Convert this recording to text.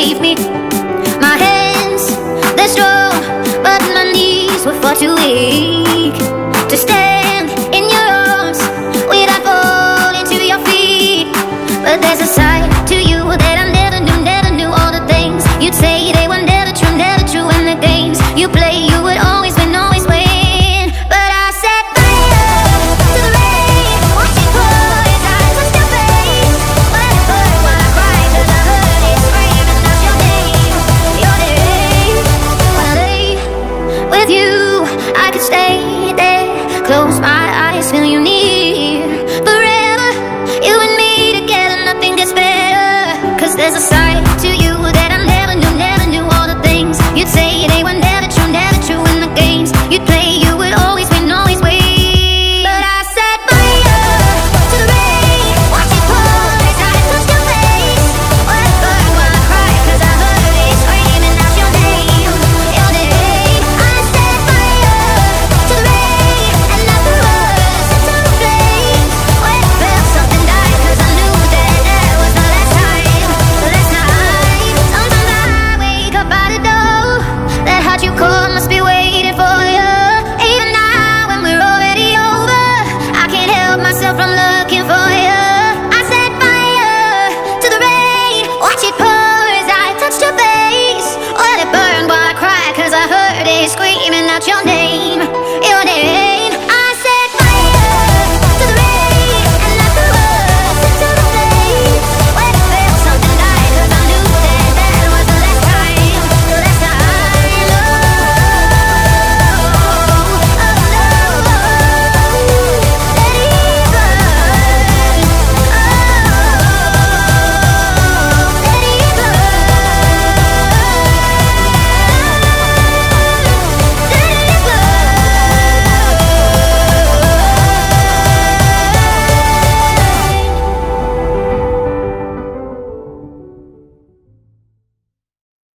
save me. My hands, they're strong, but my knees were far too weak to stand in your arms without falling to your feet. But there's a side to you that I never knew all the things you'd say. They were never true, and the games you play, you would always win, always win. Screaming out your name.